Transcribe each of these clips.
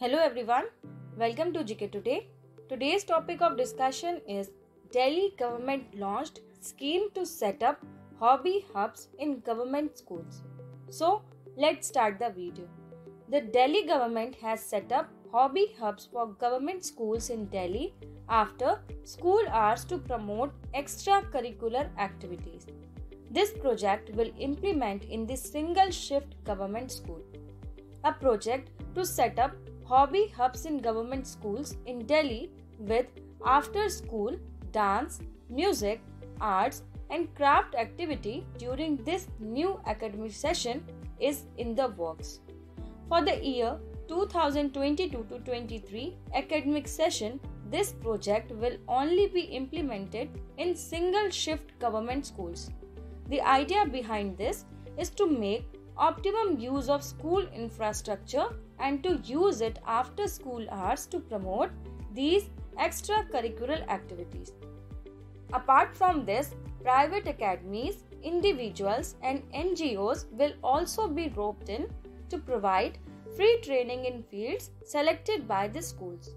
Hello everyone, welcome to GK Today. Today's topic of discussion is Delhi government launched scheme to set up Hobby Hubs in government schools. So let's start the video. The Delhi government has set up Hobby Hubs for government schools in Delhi after school hours to promote extracurricular activities. This project will implement in the single shift government school. A project to set up Hobby Hubs in government schools in Delhi with after-school dance, music, arts and craft activity during this new academic session is in the works. For the year 2022-23 academic session, this project will only be implemented in single-shift government schools. The idea behind this is to make optimum use of school infrastructure and to use it after school hours to promote these extracurricular activities. Apart from this, private academies, individuals and NGOs will also be roped in to provide free training in fields selected by the schools.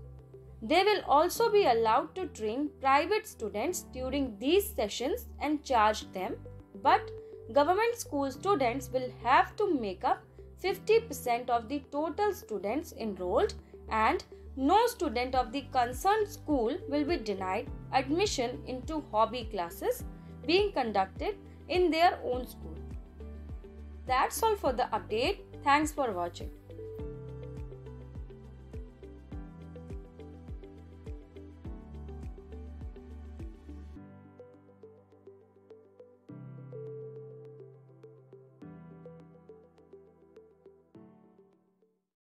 They will also be allowed to train private students during these sessions and charge them, but government school students will have to make up 50% of the total students enrolled, and no student of the concerned school will be denied admission into hobby classes being conducted in their own school. That's all for the update. Thanks for watching.